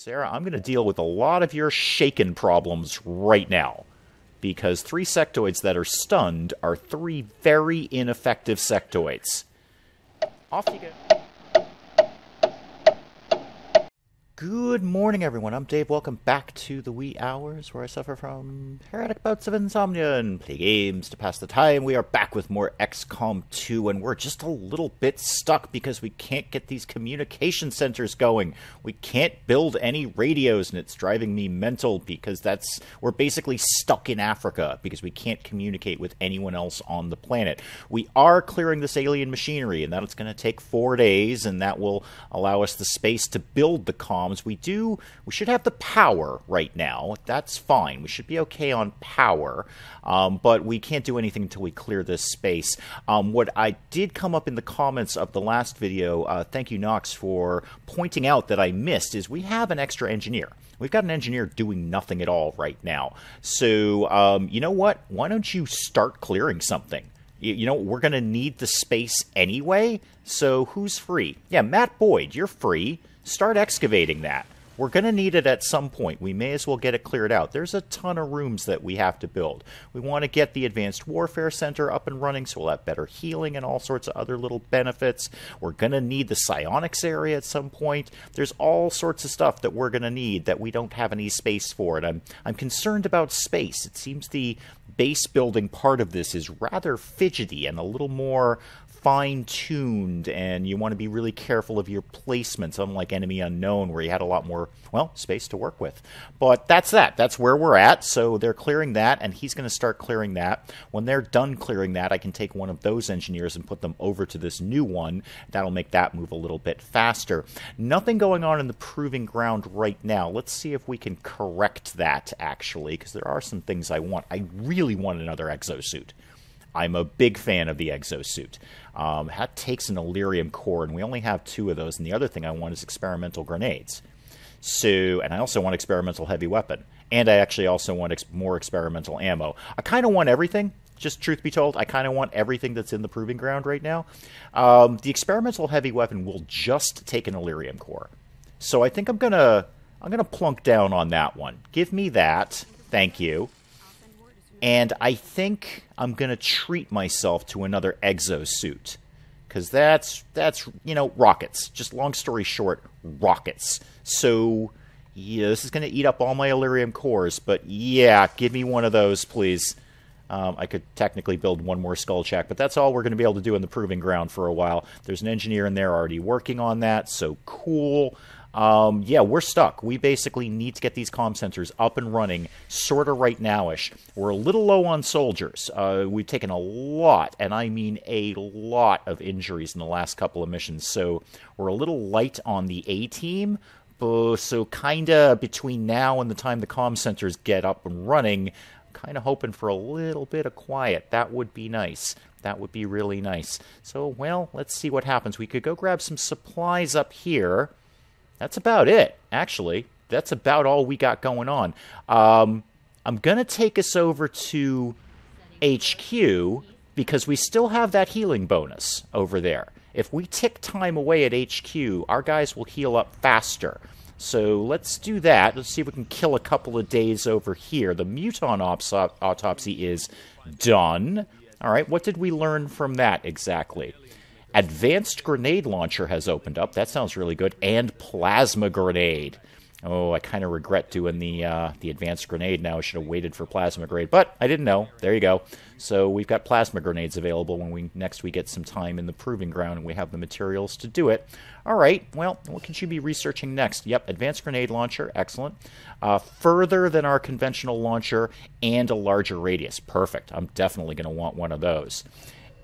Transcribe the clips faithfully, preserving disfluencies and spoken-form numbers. Sarah, I'm going to deal with a lot of your shaken problems right now, because three sectoids that are stunned are three very ineffective sectoids. Off you go. Good morning, everyone. I'm Dave. Welcome back to the Wee Hours, where I suffer from heretic bouts of insomnia and play games to pass the time. We are back with more X COM two, and we're just a little bit stuck because we can't get these communication centers going. We can't build any radios, and it's driving me mental because that's we're basically stuck in Africa because we can't communicate with anyone else on the planet. We are clearing this alien machinery, and that's going to take four days, and that will allow us the space to build the comms. We do, we should have the power right now. That's fine. We should be okay on power, um, but we can't do anything until we clear this space. Um, what I did come up in the comments of the last video, uh, thank you, Nox, for pointing out that I missed, is we have an extra engineer. We've got an engineer doing nothing at all right now. So, um, you know what? Why don't you start clearing something? You know, we're going to need the space anyway, so who's free? Yeah, Matt Boyd, you're free. Start excavating that. We're going to need it at some point. We may as well get it cleared out. There's a ton of rooms that we have to build. We want to get the Advanced Warfare Center up and running, so we'll have better healing and all sorts of other little benefits. We're going to need the Psionics area at some point. There's all sorts of stuff that we're going to need that we don't have any space for, and I'm, I'm concerned about space. It seems the base building part of this is rather fidgety and a little more fine-tuned, and you want to be really careful of your placements, unlike Enemy Unknown, where you had a lot more, well, space to work with. But that's that. That's where we're at. So they're clearing that, and he's going to start clearing that. When they're done clearing that, I can take one of those engineers and put them over to this new one. That'll make that move a little bit faster. Nothing going on in the proving ground right now. Let's see if we can correct that, actually, because there are some things I want. I really want another exosuit. I'm a big fan of the exosuit. Um, that takes an Illyrium core, and we only have two of those. And the other thing I want is experimental grenades. So, and I also want experimental heavy weapon. And I actually also want ex more experimental ammo. I kind of want everything. Just truth be told, I kind of want everything that's in the proving ground right now. Um, the experimental heavy weapon will just take an Illyrium core. So I think I'm gonna I'm gonna plunk down on that one. Give me that. Thank you. And I think I'm going to treat myself to another exosuit, because that's, that's, you know, rockets. Just long story short, rockets. So, yeah, this is going to eat up all my Illyrium cores, but yeah, give me one of those, please. Um, I could technically build one more Skulljack, but that's all we're going to be able to do in the Proving Ground for a while. There's an engineer in there already working on that, so cool. Um, yeah, we're stuck. We basically need to get these comm centers up and running sort of right now-ish. We're a little low on soldiers. Uh, we've taken a lot, and I mean a lot of injuries in the last couple of missions, so we're a little light on the A-team. So kind of between now and the time the comm centers get up and running, kind of hoping for a little bit of quiet. That would be nice. That would be really nice. So, well, let's see what happens. We could go grab some supplies up here. That's about it, actually. That's about all we got going on. Um, I'm going to take us over to H Q because we still have that healing bonus over there. If we tick time away at H Q, our guys will heal up faster. So let's do that. Let's see if we can kill a couple of days over here. The Muton autopsy is done. All right, what did we learn from that exactly? Advanced grenade launcher has opened up. That sounds really good. And plasma grenade. Oh, I kind of regret doing the uh, the advanced grenade now. I should have waited for plasma grenade, but I didn't know. There you go. So we've got plasma grenades available when we next we get some time in the proving ground and we have the materials to do it. All right. Well, what could you be researching next? Yep, advanced grenade launcher. Excellent. Uh, further than our conventional launcher and a larger radius. Perfect. I'm definitely going to want one of those.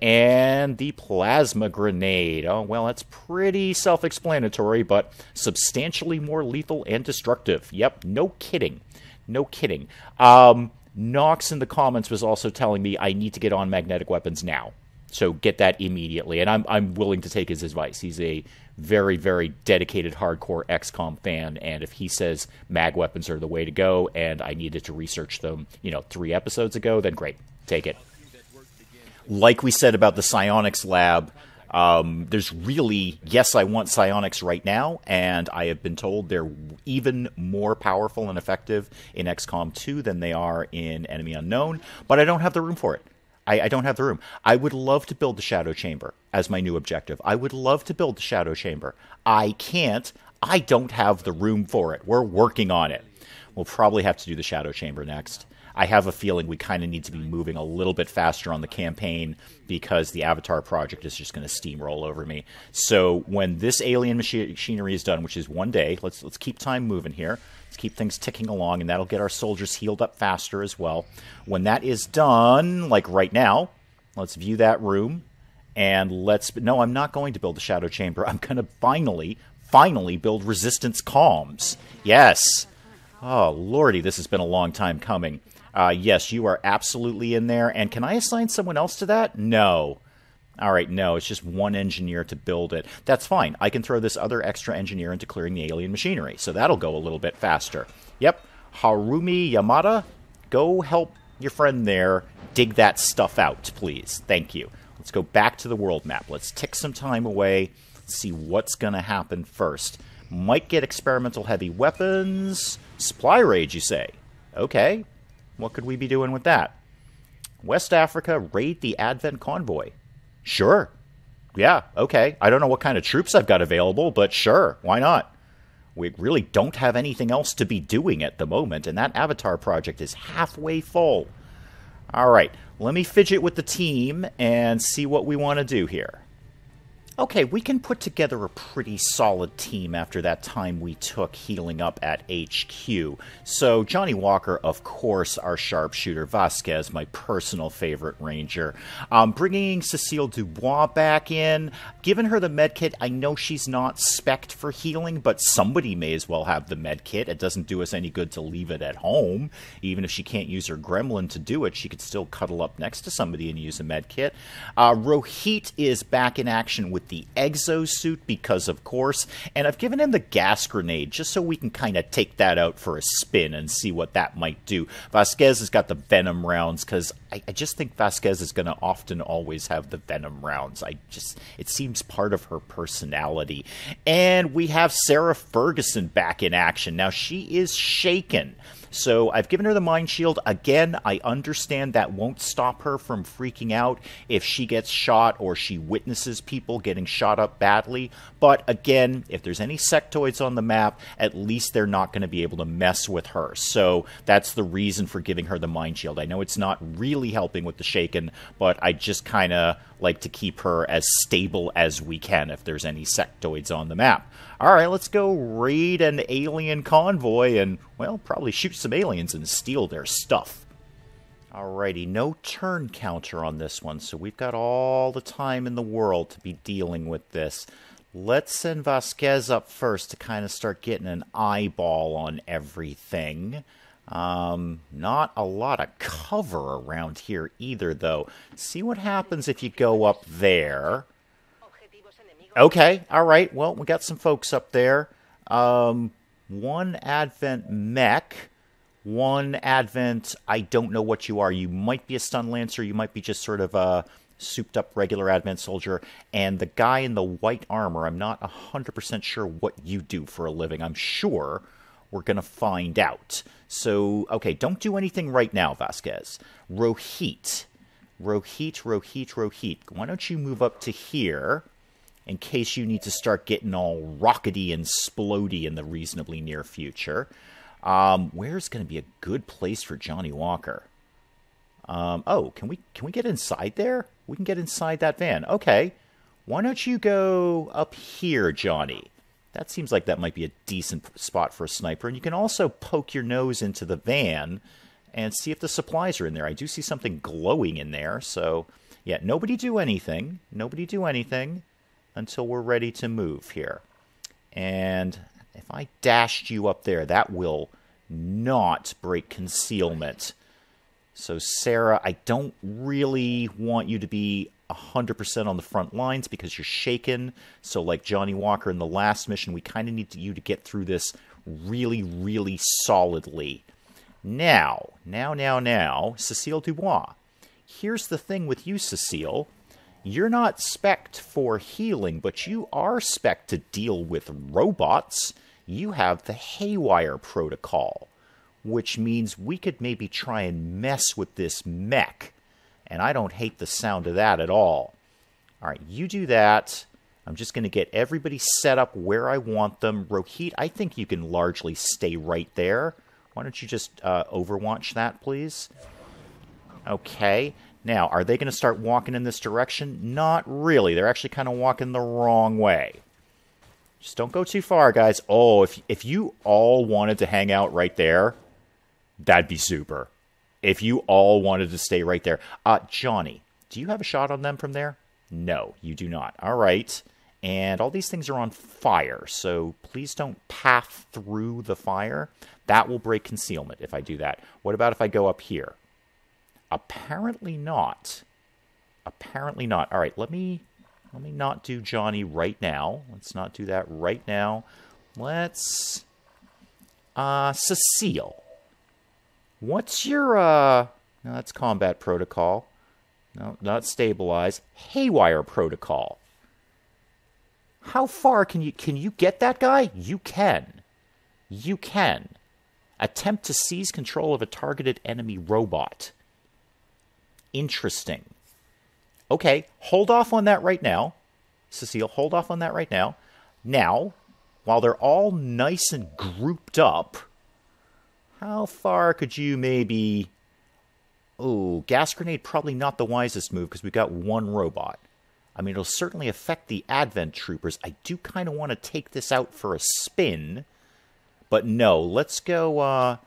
And the plasma grenade. Oh, well, that's pretty self-explanatory, but substantially more lethal and destructive. Yep, no kidding. No kidding. Um, Nox in the comments was also telling me I need to get on magnetic weapons now. So get that immediately. And I'm, I'm willing to take his advice. He's a very, very dedicated, hardcore X COM fan. And if he says mag weapons are the way to go and I needed to research them, you know, three episodes ago, then great. Take it. Like we said about the psionics lab, Um, there's really, yes, I want psionics right now, and I have been told they're even more powerful and effective in X COM two than they are in Enemy Unknown, but I don't have the room for it. I, I don't have the room. I would love to build the Shadow Chamber as my new objective. I would love to build the Shadow Chamber. I can't. I don't have the room for it. We're working on it. We'll probably have to do the Shadow Chamber next. I have a feeling we kind of need to be moving a little bit faster on the campaign because the Avatar Project is just going to steamroll over me. So when this alien machi machinery is done, which is one day, let's let's keep time moving here. Let's keep things ticking along, and that'll get our soldiers healed up faster as well. When that is done, like right now, let's view that room, and let's... No, I'm not going to build the Shadow Chamber. I'm going to finally, finally build Resistance Comms. Yes. Oh, lordy, this has been a long time coming. Uh, yes, you are absolutely in there. And can I assign someone else to that? No. All right, no. It's just one engineer to build it. That's fine. I can throw this other extra engineer into clearing the alien machinery. So that'll go a little bit faster. Yep. Harumi Yamada, go help your friend there dig that stuff out, please. Thank you. Let's go back to the world map. Let's tick some time away. Let's see what's going to happen first. Might get experimental heavy weapons. Supply raid, you say? Okay. What could we be doing with that? West Africa, raid the Advent convoy. Sure. Yeah, okay. I don't know what kind of troops I've got available, but sure, why not? We really don't have anything else to be doing at the moment, and that Avatar project is halfway full. All right, let me fidget with the team and see what we want to do here. Okay, we can put together a pretty solid team after that time we took healing up at H Q. So Johnny Walker, of course, our sharpshooter. Vasquez, my personal favorite ranger. Um, bringing Cecile Dubois back in. Giving her the medkit. I know she's not spec'd for healing, but somebody may as well have the medkit. It doesn't do us any good to leave it at home. Even if she can't use her gremlin to do it, she could still cuddle up next to somebody and use a medkit. Uh, Rohit is back in action with the exosuit, because of course, and I've given him the gas grenade just so we can kind of take that out for a spin and see what that might do. Vasquez has got the venom rounds, because I, I just think Vasquez is going to often always have the venom rounds. I just, it seems part of her personality. And we have Sarah Ferguson back in action. Now she is shaken. So I've given her the mind shield. Again, I understand that won't stop her from freaking out if she gets shot or she witnesses people getting shot up badly. But again, if there's any sectoids on the map, at least they're not going to be able to mess with her. So that's the reason for giving her the mind shield. I know it's not really helping with the shaken, but I just kind of like to keep her as stable as we can if there's any sectoids on the map. All right, let's go raid an alien convoy and, well, probably shoot some aliens and steal their stuff. Alrighty, no turn counter on this one, so we've got all the time in the world to be dealing with this. Let's send Vasquez up first to kind of start getting an eyeball on everything. Um, not a lot of cover around here either, though. See what happens if you go up there. Okay, all right. Well, we got some folks up there. Um, one Advent mech, one Advent, I don't know what you are. You might be a stun lancer. You might be just sort of a souped up regular Advent soldier. And the guy in the white armor, I'm not one hundred percent sure what you do for a living. I'm sure we're going to find out. So, okay, don't do anything right now, Vasquez. Rohit, Rohit, Rohit, Rohit. Why don't you move up to here? In case you need to start getting all rockety and splody in the reasonably near future. Um, where's going to be a good place for Johnny Walker? Um, oh, can we can we get inside there? We can get inside that van. Okay. Why don't you go up here, Johnny? That seems like that might be a decent spot for a sniper. And you can also poke your nose into the van and see if the supplies are in there. I do see something glowing in there. So, yeah, nobody do anything. Nobody do anything. Until we're ready to move here. And if I dashed you up there, that will not break concealment. So Sarah, I don't really want you to be one hundred percent on the front lines because you're shaken. So like Johnny Walker in the last mission, we kind of need you to get through this really, really solidly. Now, now, now, now, Cecile Dubois. Here's the thing with you, Cecile. you're not spec'd for healing, but you are spec'd to deal with robots. You have the Haywire protocol, which means we could maybe try and mess with this mech. And I don't hate the sound of that at all. All right, you do that. I'm just going to get everybody set up where I want them. Rohit, I think you can largely stay right there. Why don't you just uh, overwatch that, please? Okay. Now, are they going to start walking in this direction? Not really. They're actually kind of walking the wrong way. Just don't go too far, guys. Oh, if, if you all wanted to hang out right there, that'd be super. If you all wanted to stay right there. Uh, Johnny, do you have a shot on them from there? No, you do not. All right. And all these things are on fire, so please don't path through the fire. That will break concealment if I do that. What about if I go up here? Apparently not. Apparently not. All right, let me let me not do Johnny right now. Let's not do that right now. Let's uh Cecile. What's your uh no, that's combat protocol. No, not stabilize. Haywire protocol. How far can you, can you get that guy? You can. You can. Attempt to seize control of a targeted enemy robot. Interesting. Okay, hold off on that right now. Cecile, hold off on that right now. Now, while they're all nice and grouped up, how far could you maybe... Oh, gas grenade, probably not the wisest move because we've got one robot. I mean, it'll certainly affect the Advent troopers. I do kind of want to take this out for a spin, but no, let's go. Uh,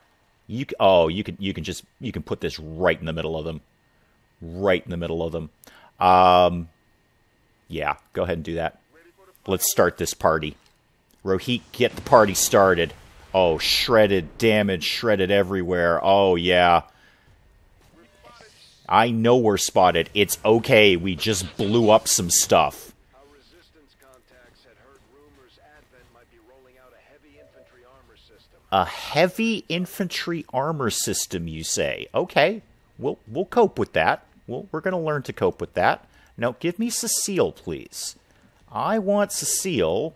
you oh, you can you can just you can put this right in the middle of them, right in the middle of them. Um, yeah, go ahead and do that. Let's start this party. Rohit, get the party started. Oh, shredded, damage, shredded everywhere. Oh yeah. I know we're spotted. It's okay. We just blew up some stuff. Our resistance contacts had heard rumors Advent might be rolling out a heavy infantry armor system. A heavy infantry armor system, you say? Okay. We'll we'll cope with that. We'll, we're going to learn to cope with that. Now, give me Cecile, please. I want Cecile.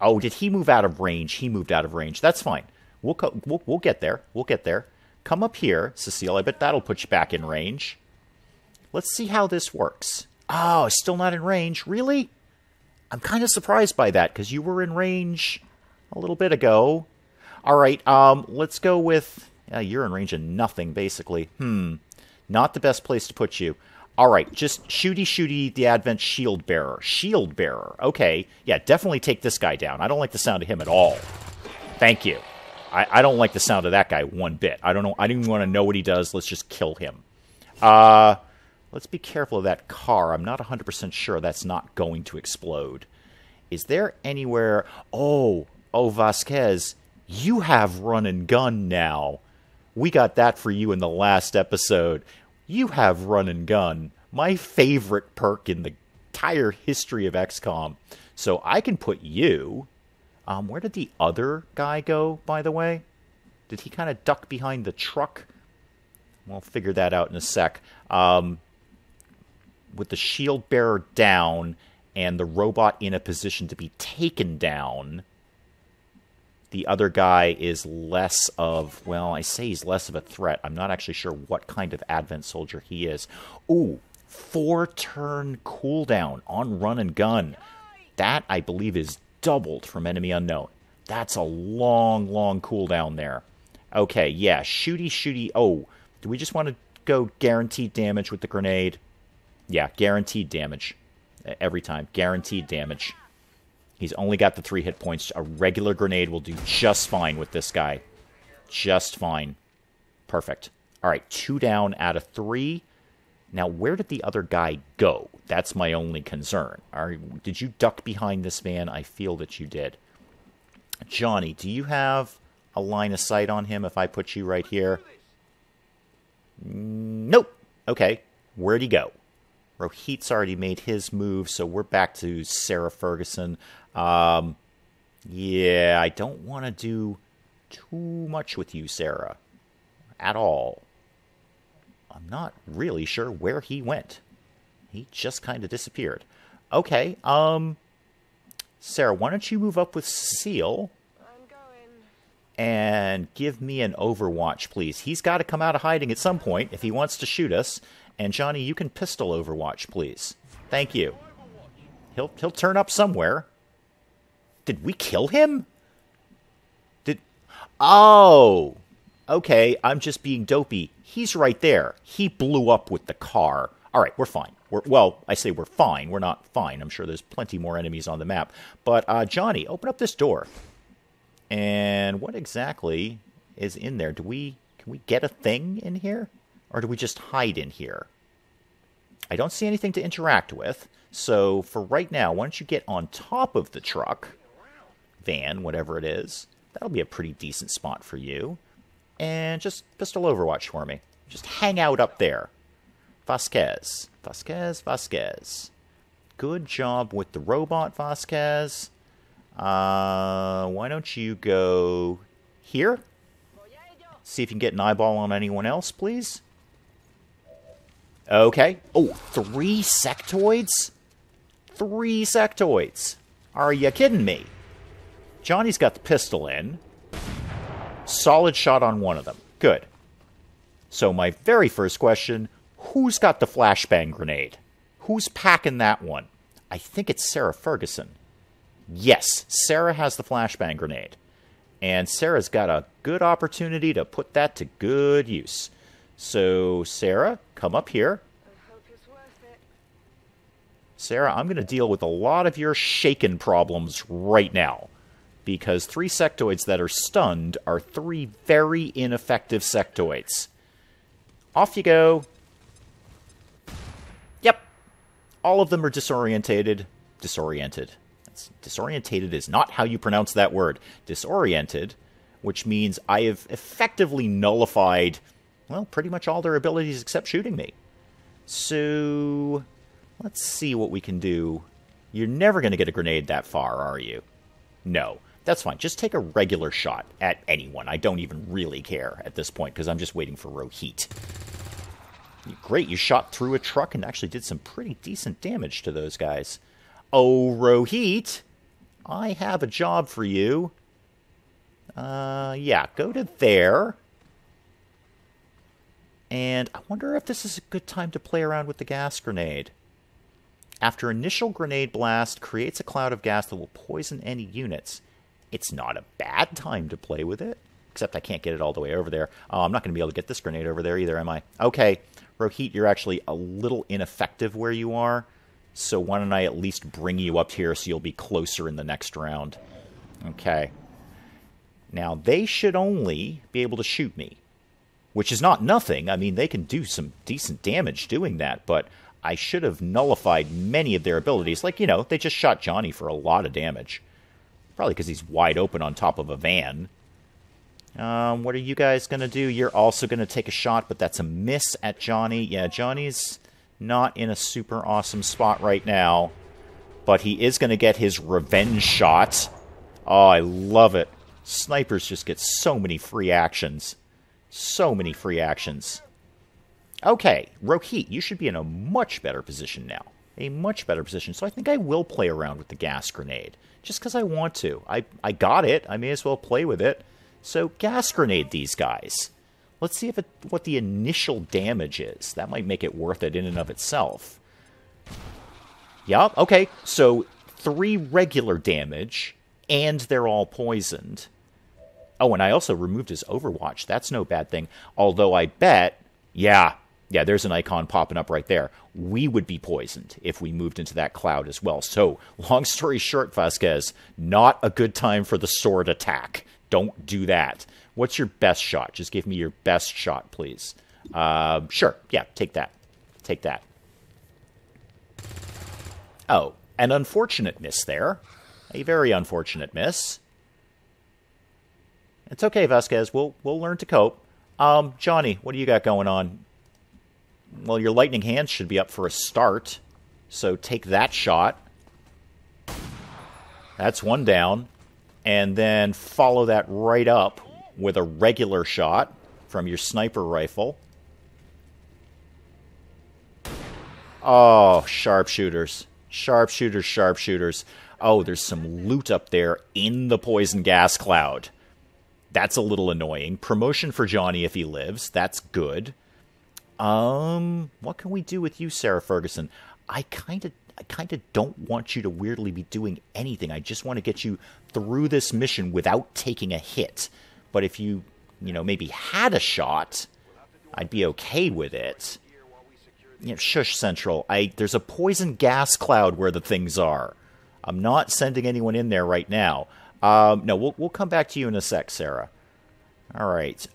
Oh, did he move out of range? He moved out of range. That's fine. We'll co we'll, we'll get there. We'll get there. Come up here, Cecile. I bet that'll put you back in range. Let's see how this works. Oh, still not in range. Really? I'm kind of surprised by that, because you were in range a little bit ago. All right, um, let's go with... Uh, you're in range of nothing, basically. Hmm. Not the best place to put you. All right, just shooty, shooty, the Advent shield bearer. Shield bearer. Okay. Yeah, definitely take this guy down. I don't like the sound of him at all. Thank you. I, I don't like the sound of that guy one bit. I don't know. I don't even want to know what he does. Let's just kill him. Uh, let's be careful of that car. I'm not one hundred percent sure that's not going to explode. Is there anywhere... Oh, oh, Vasquez, you have run and gun now. We got that for you in the last episode. You have run and gun. My favorite perk in the entire history of X COM. So I can put you... Um, where did the other guy go, by the way? Did he kind of duck behind the truck? We'll figure that out in a sec. Um, with the shield bearer down and the robot in a position to be taken down, the other guy is less of, well, I say he's less of a threat. I'm not actually sure what kind of Advent soldier he is. Ooh, four-turn cooldown on run and gun. That, I believe, is doubled from Enemy Unknown. That's a long, long cooldown there. Okay, yeah, shooty, shooty. Oh, do we just want to go guaranteed damage with the grenade? Yeah, guaranteed damage. Every time, guaranteed damage. He's only got the three hit points. A regular grenade will do just fine with this guy. Just fine. Perfect. All right, two down out of three. Now, where did the other guy go? That's my only concern. Are, did you duck behind this man? I feel that you did. Johnny, do you have a line of sight on him if I put you right here? Nope. Okay. Where'd he go? Rohit's already made his move, so we're back to Sarah Ferguson. Um, yeah, I don't want to do too much with you, Sarah. At all. I'm not really sure where he went. He just kind of disappeared. Okay, um, Sarah, why don't you move up with Cecile and give me an overwatch, please. He's got to come out of hiding at some point if he wants to shoot us. And Johnny, you can pistol overwatch, please. Thank you. He'll he'll turn up somewhere. Did we kill him? Did... Oh! Okay, I'm just being dopey. He's right there. He blew up with the car. All right, we're fine. We're, well, I say we're fine. We're not fine. I'm sure there's plenty more enemies on the map. But, uh, Johnny, open up this door. And what exactly is in there? Do we... Can we get a thing in here? Or do we just hide in here? I don't see anything to interact with. So, for right now, why don't you get on top of the truck, van, whatever it is. That'll be a pretty decent spot for you. And just pistol overwatch for me. Just hang out up there. Vasquez. Vasquez, Vasquez. Good job with the robot, Vasquez. Uh, why don't you go here? See if you can get an eyeball on anyone else, please. Okay. Oh, three sectoids? Three sectoids. Are you kidding me? Johnny's got the pistol in. Solid shot on one of them. Good. So my very first question, who's got the flashbang grenade? Who's packing that one? I think it's Sarah Ferguson. Yes, Sarah has the flashbang grenade. And Sarah's got a good opportunity to put that to good use. So, Sarah, come up here. I hope it's worth it. Sarah, I'm going to deal with a lot of your shaken problems right now. Because three sectoids that are stunned are three very ineffective sectoids. Off you go. Yep. All of them are disorientated. Disoriented. That's, disorientated is not how you pronounce that word. Disoriented, which means I have effectively nullified... Well, pretty much all their abilities except shooting me. So, let's see what we can do. You're never going to get a grenade that far, are you? No. That's fine. Just take a regular shot at anyone. I don't even really care at this point, because I'm just waiting for Rohit. Great, you shot through a truck and actually did some pretty decent damage to those guys. Oh, Rohit! I have a job for you. Uh, yeah, go to there. And I wonder if this is a good time to play around with the gas grenade. After initial grenade blast creates a cloud of gas that will poison any units. It's not a bad time to play with it. Except I can't get it all the way over there. Oh, I'm not going to be able to get this grenade over there either, am I? Okay, Rohit, you're actually a little ineffective where you are. So why don't I at least bring you up here so you'll be closer in the next round. Okay. Now, they should only be able to shoot me. Which is not nothing. I mean, they can do some decent damage doing that, but I should have nullified many of their abilities. Like, you know, they just shot Johnny for a lot of damage. Probably because he's wide open on top of a van. Um, what are you guys going to do? You're also going to take a shot, but that's a miss at Johnny. Yeah, Johnny's not in a super awesome spot right now, but he is going to get his revenge shot. Oh, I love it. Snipers just get so many free actions. So many free actions. Okay, Rohit, you should be in a much better position now. A much better position. So I think I will play around with the gas grenade. Just because I want to. I, I got it. I may as well play with it. So gas grenade these guys. Let's see if it, what the initial damage is. That might make it worth it in and of itself. Yup, okay. So three regular damage, and they're all poisoned. Oh, and I also removed his overwatch. That's no bad thing. Although I bet, yeah, yeah, there's an icon popping up right there. We would be poisoned if we moved into that cloud as well. So, long story short, Vasquez, not a good time for the sword attack. Don't do that. What's your best shot? Just give me your best shot, please. Uh, sure, yeah, take that. Take that. Oh, an unfortunate miss there. A very unfortunate miss. It's okay, Vasquez. We'll we'll learn to cope. Um, Johnny, what do you got going on? Well, your lightning hands should be up for a start. So take that shot. That's one down. And then follow that right up with a regular shot from your sniper rifle. Oh, sharpshooters. Sharpshooters, sharpshooters. Oh, there's some loot up there in the poison gas cloud. That's a little annoying. Promotion for Johnny if he lives. That's good. Um, what can we do with you, Sarah Ferguson? I kind of I kind of don't want you to weirdly be doing anything. I just want to get you through this mission without taking a hit. But if you, you know, maybe had a shot, I'd be okay with it. You know, shush, Central. I there's a poison gas cloud where the things are. I'm not sending anyone in there right now. Um, no, we'll we'll come back to you in a sec, Sarah. All right.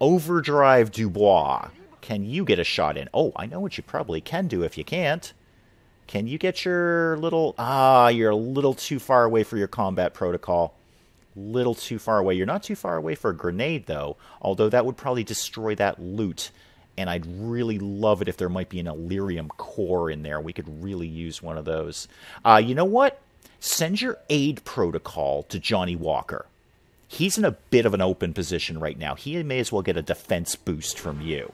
Overdrive Dubois. Can you get a shot in? Oh, I know what you probably can do if you can't. Can you get your little... Ah, you're a little too far away for your combat protocol. Little too far away. You're not too far away for a grenade, though. Although that would probably destroy that loot. And I'd really love it if there might be an Illyrium core in there. We could really use one of those. Uh, you know what? Send your aid protocol to Johnny Walker. He's in a bit of an open position right now. He may as well get a defense boost from you.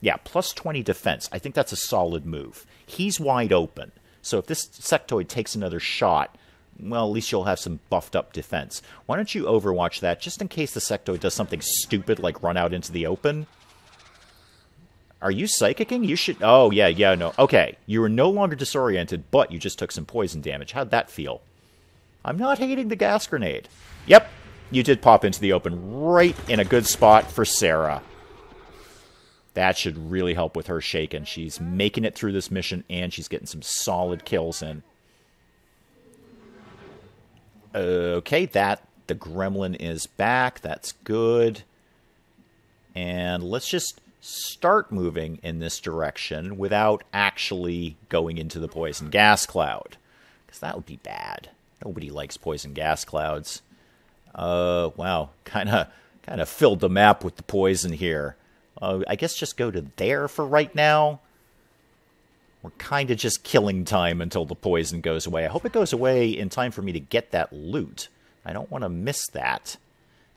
Yeah, plus twenty defense. I think that's a solid move. He's wide open. So if this sectoid takes another shot, well, at least you'll have some buffed up defense. Why don't you overwatch that just in case the sectoid does something stupid like run out into the open? Are you psychicking? You should... Oh, yeah, yeah, no. Okay, you are no longer disoriented, but you just took some poison damage. How'd that feel? I'm not hating the gas grenade. Yep, you did pop into the open right in a good spot for Sarah. That should really help with her shaking. She's making it through this mission, and she's getting some solid kills in. Okay, that the gremlin is back. That's good. And let's just start moving in this direction without actually going into the poison gas cloud. Because that would be bad. Nobody likes poison gas clouds. Uh, wow, kind of kind of filled the map with the poison here. Uh, I guess just go to there for right now. We're kind of just killing time until the poison goes away. I hope it goes away in time for me to get that loot. I don't want to miss that.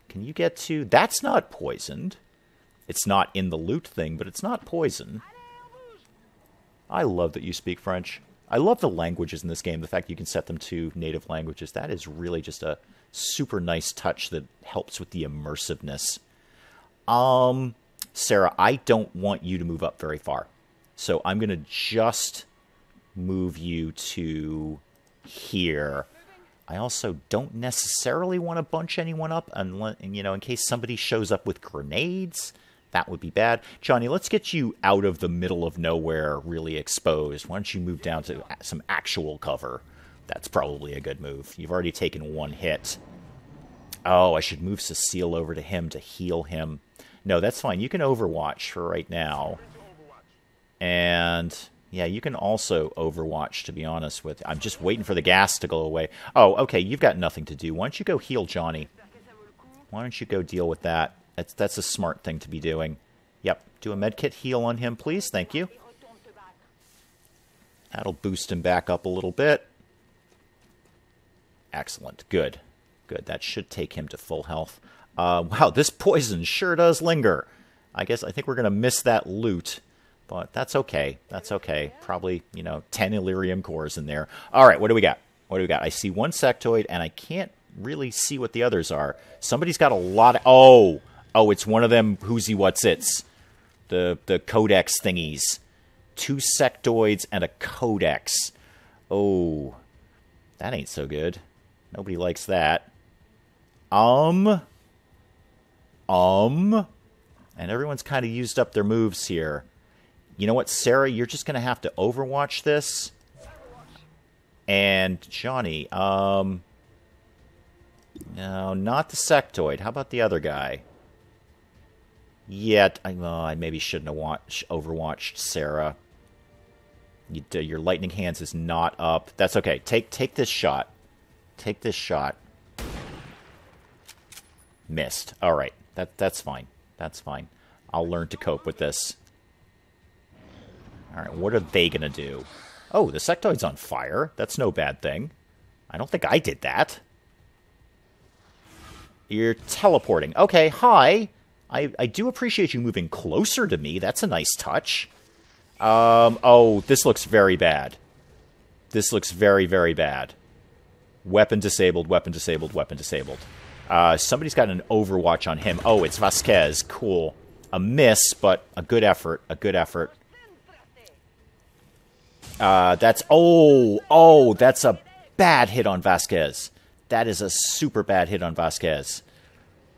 Can you get to... That's not poisoned. It's not in the loot thing, but it's not poison. I love that you speak French. I love the languages in this game. The fact you can set them to native languages. That is really just a super nice touch that helps with the immersiveness. Um... Sarah, I don't want you to move up very far. So I'm going to just move you to here. I also don't necessarily want to bunch anyone up unless, you know, in case somebody shows up with grenades. That would be bad. Johnny, let's get you out of the middle of nowhere really exposed. Why don't you move down to some actual cover? That's probably a good move. You've already taken one hit. Oh, I should move Cecile over to him to heal him. No, that's fine. You can overwatch for right now. And, yeah, you can also overwatch, to be honest with you. I'm just waiting for the gas to go away. Oh, okay, you've got nothing to do. Why don't you go heal Johnny? Why don't you go deal with that? That's, that's a smart thing to be doing. Yep, do a medkit heal on him, please. Thank you. That'll boost him back up a little bit. Excellent. Good. Good. That should take him to full health. Uh, wow, this poison sure does linger. I guess I think we're going to miss that loot, but that's okay. That's okay. Probably, you know, ten Illyrium cores in there. All right, what do we got? What do we got? I see one sectoid, and I can't really see what the others are. Somebody's got a lot of... Oh, oh, it's one of them who's-y what's-its. The, the codex thingies. Two sectoids and a codex. Oh, that ain't so good. Nobody likes that. Um... Um, and everyone's kind of used up their moves here. You know what, Sarah? You're just going to have to overwatch this. And Johnny, um... no, not the sectoid. How about the other guy? Yet, I, oh, I maybe shouldn't have watched, overwatched Sarah. You, your lightning hands is not up. That's okay. Take, take this shot. Take this shot. Missed. All right. That, that's fine. That's fine. I'll learn to cope with this. All right, what are they going to do? Oh, the sectoid's on fire. That's no bad thing. I don't think I did that. You're teleporting. Okay, hi. I, I do appreciate you moving closer to me. That's a nice touch. Um, oh, this looks very bad. This looks very, very bad. Weapon disabled, weapon disabled, weapon disabled. Uh, somebody's got an overwatch on him. Oh, it's Vasquez. Cool. A miss, but a good effort. A good effort. Uh, that's... Oh, oh, that's a bad hit on Vasquez. That is a super bad hit on Vasquez.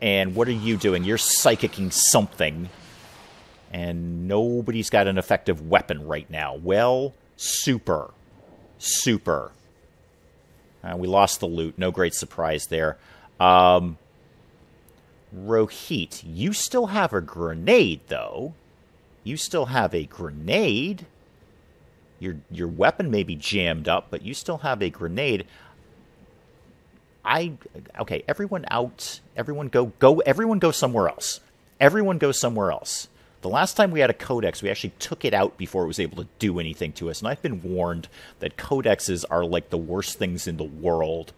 And what are you doing? You're psychicking something. And nobody's got an effective weapon right now. Well, super. Super. Uh, we lost the loot. No great surprise there. Um, Rohit, you still have a grenade, though. You still have a grenade. Your, your weapon may be jammed up, but you still have a grenade. I... Okay, everyone out. Everyone go... go. Everyone go somewhere else. Everyone go somewhere else. The last time we had a Codex, we actually took it out before it was able to do anything to us. And I've been warned that Codexes are like the worst things in the world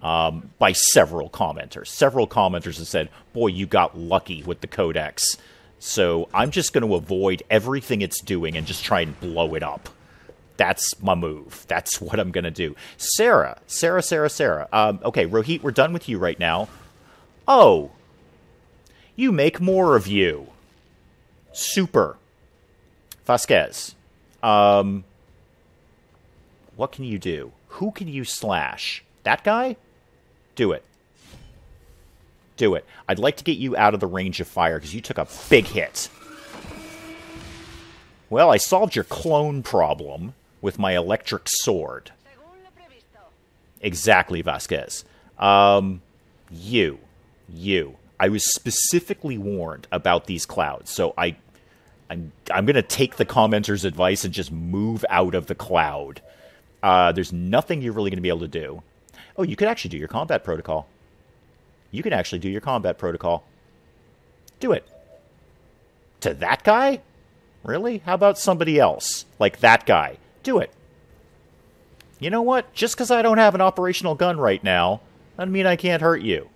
um, by several commenters. Several commenters have said, boy, you got lucky with the Codex. So I'm just going to avoid everything it's doing and just try and blow it up. That's my move. That's what I'm going to do. Sarah. Sarah, Sarah, Sarah. Um, okay, Rohit, we're done with you right now. Oh. You make more of you. Super. Vasquez. Um, what can you do? Who can you slash? That guy? Do it. Do it. I'd like to get you out of the range of fire because you took a big hit. Well, I solved your clone problem with my electric sword. Exactly, Vasquez. Um, you. You. I was specifically warned about these clouds, so I... I'm, I'm going to take the commenter's advice and just move out of the cloud. Uh, there's nothing you're really going to be able to do. Oh, you could actually do your combat protocol. You can actually do your combat protocol. Do it. To that guy? Really? How about somebody else? Like that guy. Do it. You know what? Just because I don't have an operational gun right now, doesn't mean I can't hurt you.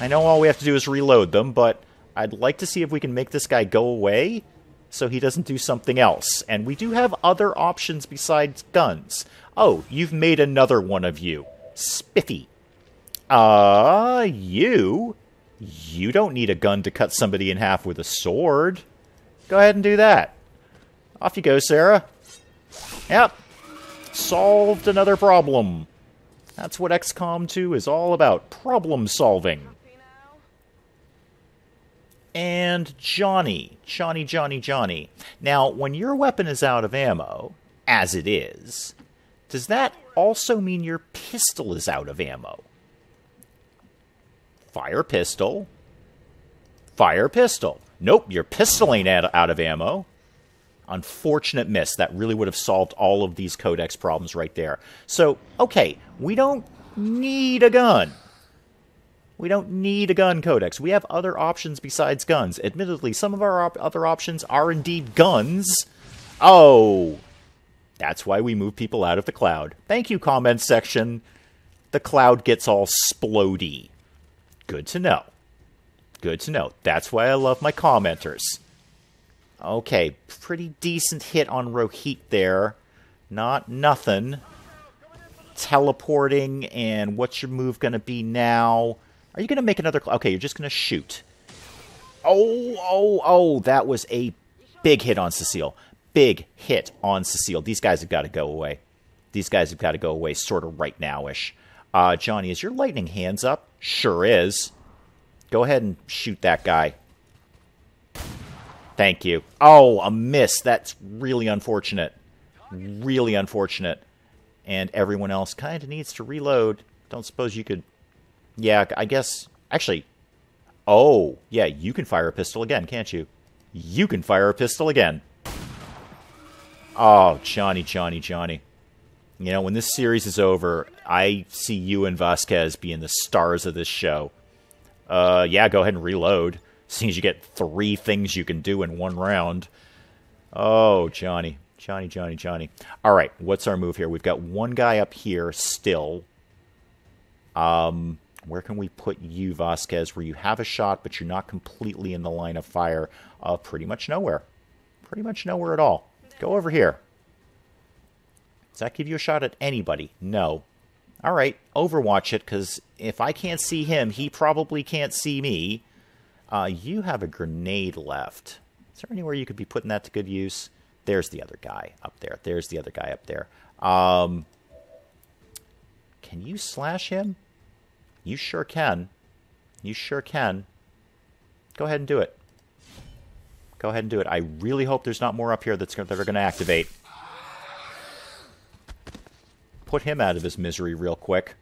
I know all we have to do is reload them, but... I'd like to see if we can make this guy go away so he doesn't do something else. And we do have other options besides guns. Oh, you've made another one of you. Spiffy. Uh, you? You don't need a gun to cut somebody in half with a sword. Go ahead and do that. Off you go, Sarah. Yep. Solved another problem. That's what X COM two is all about. Problem solving. And Johnny. Johnny, Johnny, Johnny. Now, when your weapon is out of ammo, as it is, does that also mean your pistol is out of ammo? Fire pistol. Fire pistol. Nope, your pistol ain't out of ammo. Unfortunate miss. That really would have solved all of these Codex problems right there. So, okay, we don't need a gun. We don't need a gun, Codex. We have other options besides guns. Admittedly, some of our op other options are indeed guns. Oh! That's why we move people out of the cloud. Thank you, comment section. The cloud gets all splody. Good to know. Good to know. That's why I love my commenters. Okay, pretty decent hit on Rohit there. Not nothing. Teleporting, and what's your move going to be now? Are you going to make another... Okay, you're just going to shoot. Oh, oh, oh, that was a big hit on Cecile. Big hit on Cecile. These guys have got to go away. These guys have got to go away sort of right now-ish. Uh, Johnny, is your lightning hands up? Sure is. Go ahead and shoot that guy. Thank you. Oh, a miss. That's really unfortunate. Really unfortunate. And everyone else kind of needs to reload. Don't suppose you could... Yeah, I guess... Actually... Oh, yeah, you can fire a pistol again, can't you? You can fire a pistol again. Oh, Johnny, Johnny, Johnny. You know, when this series is over, I see you and Vasquez being the stars of this show. Uh, yeah, go ahead and reload. Seeing as you get three things you can do in one round. Oh, Johnny. Johnny, Johnny, Johnny. All right, what's our move here? We've got one guy up here still. Um... Where can we put you, Vasquez, where you have a shot, but you're not completely in the line of fire? Uh, pretty much nowhere. pretty much nowhere at all. Go over here. Does that give you a shot at anybody? No. All right, overwatch it, because if I can't see him, he probably can't see me. Uh, you have a grenade left. Is there anywhere you could be putting that to good use? There's the other guy up there. There's the other guy up there. Um, can you slash him? You sure can. You sure can. Go ahead and do it. Go ahead and do it. I really hope there's not more up here that's that are going to activate. Put him out of his misery real quick.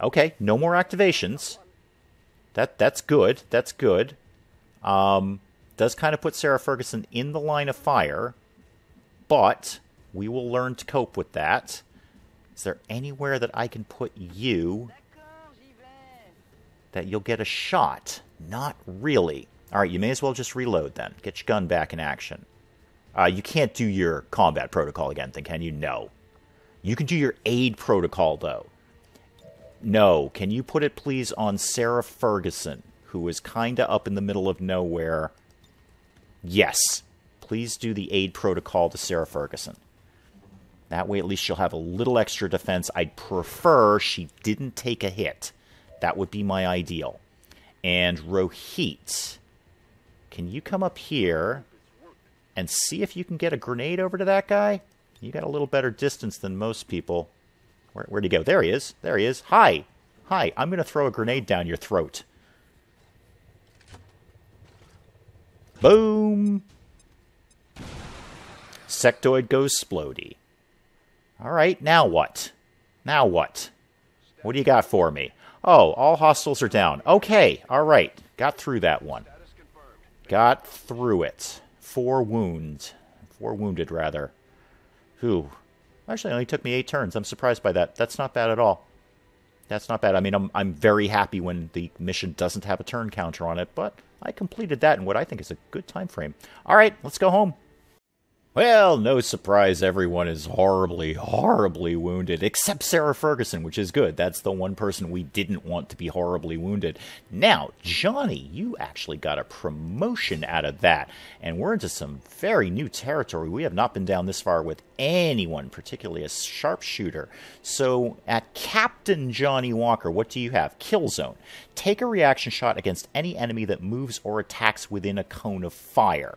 Okay, no more activations. That that's good. That's good. Um, does kind of put Sarah Ferguson in the line of fire, but we will learn to cope with that. Is there anywhere that I can put you that you'll get a shot? Not really. All right, you may as well just reload then. Get your gun back in action. Uh, you can't do your combat protocol again, then, can you? No. You can do your aid protocol, though. No. Can you put it, please, on Sarah Ferguson, who is kind of up in the middle of nowhere? Yes. Please do the aid protocol to Sarah Ferguson. That way, at least she'll have a little extra defense. I'd prefer she didn't take a hit. That would be my ideal. And Rohit, can you come up here and see if you can get a grenade over to that guy? You got a little better distance than most people. Where, where'd he go? There he is. There he is. Hi. Hi. I'm going to throw a grenade down your throat. Boom. Sectoid goes splody. All right. Now what? Now what? What do you got for me? Oh, all hostiles are down. Okay, all right. Got through that one. Got through it. Four wounds. Four wounded, rather. Whew. Actually, it only took me eight turns. I'm surprised by that. That's not bad at all. That's not bad. I mean, I'm, I'm very happy when the mission doesn't have a turn counter on it, but I completed that in what I think is a good time frame. All right, let's go home. Well, no surprise, everyone is horribly, horribly wounded, except Sarah Ferguson, which is good. That's the one person we didn't want to be horribly wounded. Now, Johnny, you actually got a promotion out of that, and we're into some very new territory. We have not been down this far with anyone, particularly a sharpshooter. So, at Captain Johnny Walker, what do you have? Kill zone. Take a reaction shot against any enemy that moves or attacks within a cone of fire.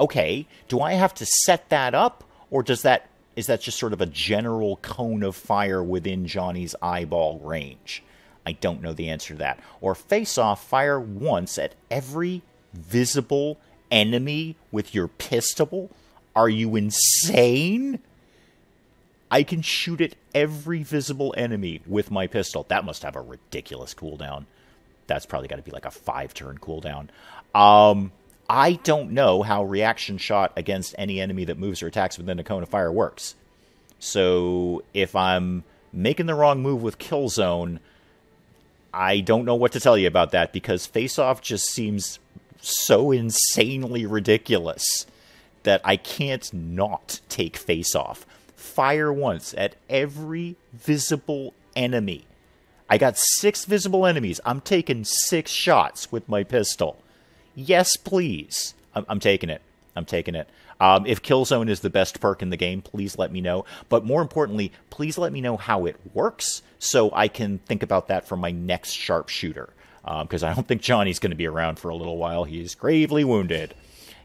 Okay, do I have to set that up, or does that is that just sort of a general cone of fire within Johnny's eyeball range? I don't know the answer to that. Or face-off, fire once at every visible enemy with your pistol? Are you insane? I can shoot at every visible enemy with my pistol. That must have a ridiculous cooldown. That's probably got to be like a five-turn cooldown. Um... I don't know how reaction shot against any enemy that moves or attacks within a cone of fire works. So if I'm making the wrong move with kill zone, I don't know what to tell you about that, because face-off just seems so insanely ridiculous that I can't not take face-off. Fire once at every visible enemy. I got six visible enemies. I'm taking six shots with my pistol. Yes, please. I'm, I'm taking it. I'm taking it. Um, if Killzone is the best perk in the game, please let me know. But more importantly, please let me know how it works so I can think about that for my next sharpshooter. Because um, I don't think Johnny's going to be around for a little while. He's gravely wounded.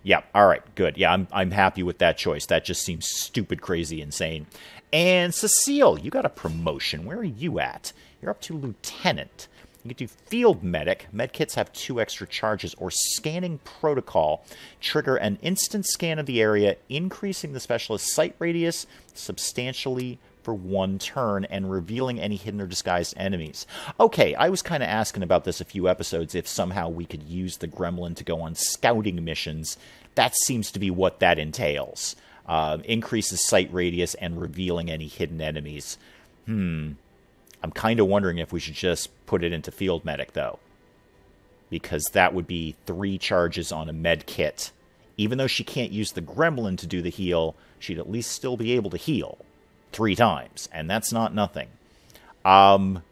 Yeah, all right, good. Yeah, I'm, I'm happy with that choice. That just seems stupid, crazy, insane. And Cecile, you got a promotion. Where are you at? You're up to Lieutenant. You can do Field Medic. Medkits have two extra charges. Or Scanning Protocol. Trigger an instant scan of the area, increasing the specialist's sight radius substantially for one turn and revealing any hidden or disguised enemies. Okay, I was kind of asking about this a few episodes, if somehow we could use the Gremlin to go on scouting missions. That seems to be what that entails. Uh, increases sight radius and revealing any hidden enemies. Hmm... I'm kind of wondering if we should just put it into Field Medic, though. Because that would be three charges on a med kit. Even though she can't use the Gremlin to do the heal, she'd at least still be able to heal three times. And that's not nothing. Um,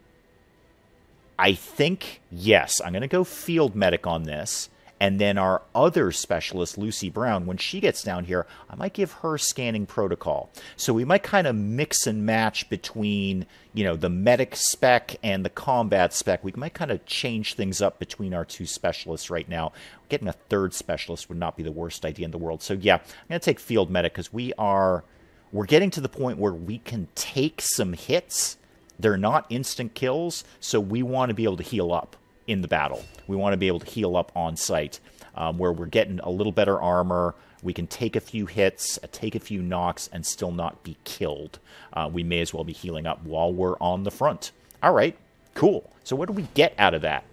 I think, yes, I'm going to go Field Medic on this. And then our other specialist, Lucy Brown, when she gets down here, I might give her scanning protocol. So we might kind of mix and match between, you know, the medic spec and the combat spec. We might kind of change things up between our two specialists right now. Getting a third specialist would not be the worst idea in the world. So yeah, I'm going to take field medic because we are, we're getting to the point where we can take some hits. They're not instant kills, so we want to be able to heal up in the battle. We want to be able to heal up on site, um, where we're getting a little better armor. We can take a few hits, take a few knocks, and still not be killed. Uh, we may as well be healing up while we're on the front. All right, cool. So what do we get out of that?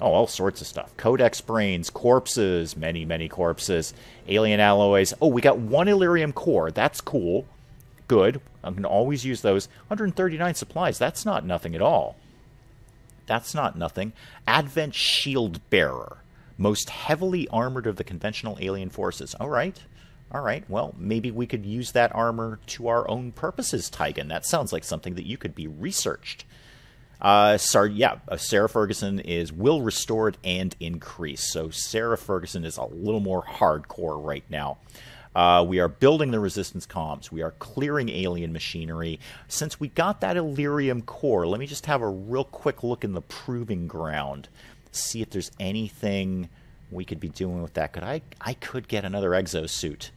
Oh, all sorts of stuff. Codex brains, corpses, many, many corpses, alien alloys. Oh, we got one Illyrium core. That's cool. Good. I'm going to always use those. one hundred thirty-nine supplies. That's not nothing at all. That's not nothing. Advent shield bearer. Most heavily armored of the conventional alien forces. All right. All right. Well, maybe we could use that armor to our own purposes, Tigan. That sounds like something that you could be researched. Uh, sorry, yeah, uh, Sarah Ferguson is will restored and increased. So Sarah Ferguson is a little more hardcore right now. Uh, we are building the resistance comms. We are clearing alien machinery. Since we got that Illyrium core, let me just have a real quick look in the proving ground. See if there's anything we could be doing with that. Could I? I could get another exosuit.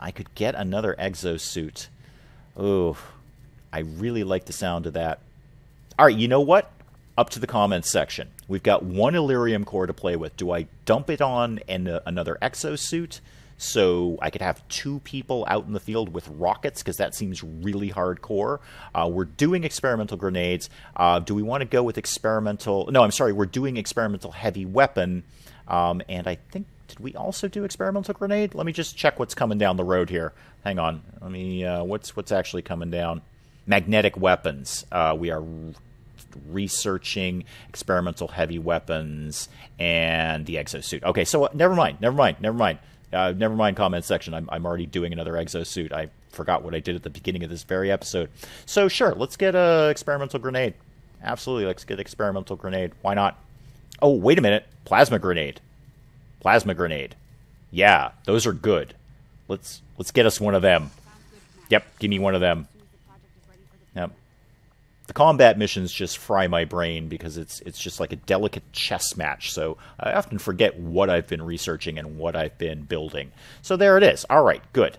I could get another exosuit. Oh, I really like the sound of that. All right, you know what? Up to the comments section. We've got one Illyrium core to play with. Do I dump it on and uh, another exosuit? So I could have two people out in the field with rockets, because that seems really hardcore. Uh, we're doing experimental grenades. Uh, do we want to go with experimental? No, I'm sorry. We're doing experimental heavy weapon. Um, and I think, did we also do experimental grenade? Let me just check what's coming down the road here. Hang on. Let me, uh, what's, what's actually coming down? Magnetic weapons. Uh, we are researching experimental heavy weapons and the exosuit. Okay, so uh, never mind. Never mind. Never mind. Uh, never mind comment section. I'm, I'm already doing another exosuit. I forgot what I did at the beginning of this very episode. So sure, let's get a experimental grenade. Absolutely, let's get experimental grenade. Why not? Oh, wait a minute. Plasma grenade. Plasma grenade. Yeah, those are good. Let's let's get us one of them. Yep, give me one of them. Yep. The combat missions just fry my brain because it's it's just like a delicate chess match. So I often forget what I've been researching and what I've been building. So there it is. All right, good.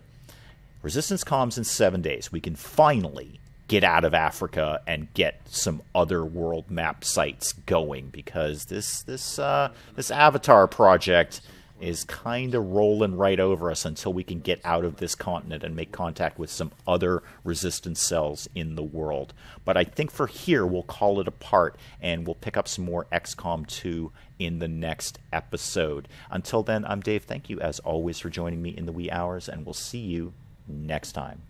Resistance comms in seven days. We can finally get out of Africa and get some other world map sites going, because this this uh, this Avatar project is kind of rolling right over us until we can get out of this continent and make contact with some other resistance cells in the world. But I think for here, we'll call it a part, and we'll pick up some more X COM two in the next episode. Until then, I'm Dave. Thank you, as always, for joining me in the wee hours, and we'll see you next time.